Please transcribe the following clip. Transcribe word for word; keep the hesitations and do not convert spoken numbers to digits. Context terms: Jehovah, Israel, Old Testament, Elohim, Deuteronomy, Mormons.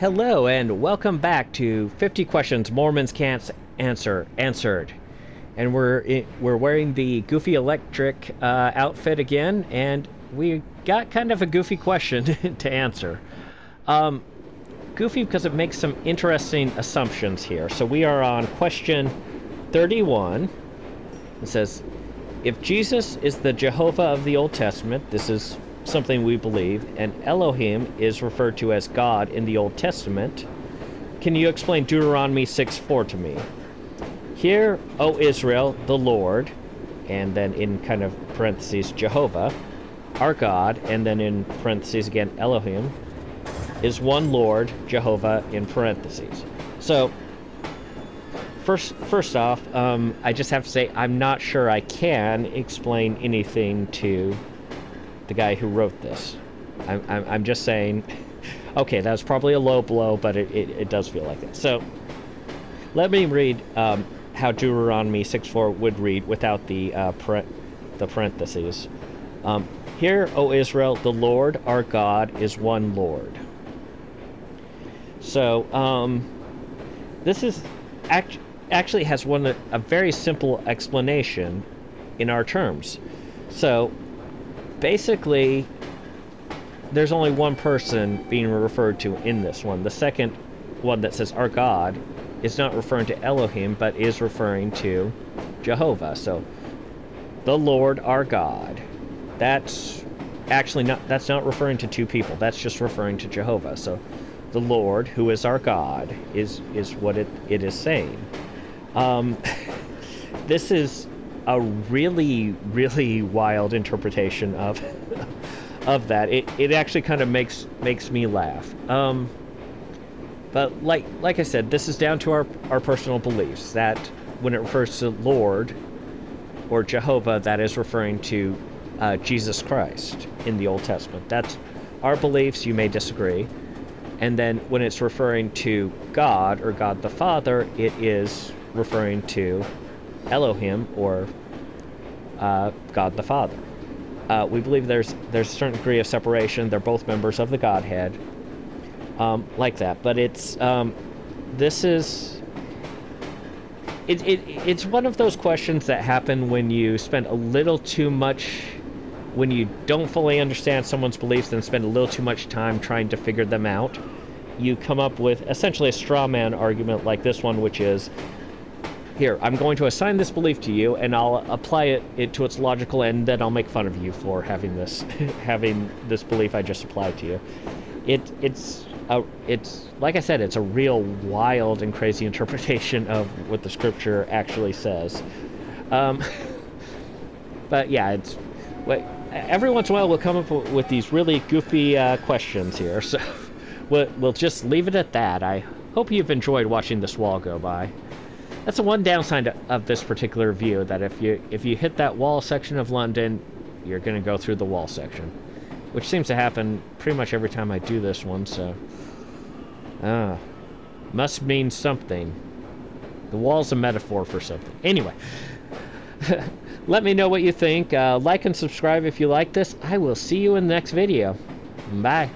Hello and welcome back to fifty Questions Mormons Can't Answer Answered, and we're we're wearing the goofy electric uh, outfit again, and we got kind of a goofy question to answer. Um, goofy because it makes some interesting assumptions here. So we are on question thirty-one. It says, if Jesus is the Jehovah of the Old Testament, this is something we believe, and Elohim is referred to as God in the Old Testament, can you explain Deuteronomy six four to me? Hear, O Israel, the Lord, and then in kind of parentheses, Jehovah, our God, and then in parentheses again, Elohim, is one Lord, Jehovah, in parentheses. So, first, first off, um, I just have to say I'm not sure I can explain anything to the guy who wrote this. I'm, I'm, I'm just saying, okay, that was probably a low blow, but it, it, it does feel like it. So let me read um, how Deuteronomy six four would read without the, uh, par the parentheses. Um, Hear, O Israel, the Lord our God is one Lord. So um, this is act actually has one a very simple explanation in our terms. So basically, there's only one person being referred to in this one. The second one that says our God is not referring to Elohim, but is referring to Jehovah. So, the Lord our God. That's actually not, that's not referring to two people. That's just referring to Jehovah. So, the Lord, who is our God, is, is what it, it is saying. Um, this is a really, really wild interpretation of of that. It it actually kind of makes makes me laugh. Um, but like like I said, this is down to our our personal beliefs that when it refers to Lord or Jehovah, that is referring to uh, Jesus Christ in the Old Testament. That's our beliefs. You may disagree. And then when it's referring to God or God the Father, it is referring to Elohim or uh, God the Father. Uh, we believe there's there's a certain degree of separation. They're both members of the Godhead, um, like that. But it's um, this is it, it it's one of those questions that happen when you spend a little too much, when you don't fully understand someone's beliefs and spend a little too much time trying to figure them out. You come up with essentially a straw man argument like this one, which is, here, I'm going to assign this belief to you, and I'll apply it, it to its logical end, then I'll make fun of you for having this having this belief I just applied to you. It it's a, it's like I said, it's a real wild and crazy interpretation of what the scripture actually says. Um, but yeah, it's every once in a while we'll come up with these really goofy uh, questions here, so we'll we'll just leave it at that. I hope you've enjoyed watching this wall go by. That's the one downside of this particular view, that if you if you hit that wall section of London, you're going to go through the wall section, which seems to happen pretty much every time I do this one, so ah, must mean something. The wall's a metaphor for something. Anyway, let me know what you think. Uh, like and subscribe if you like this. I will see you in the next video. Bye.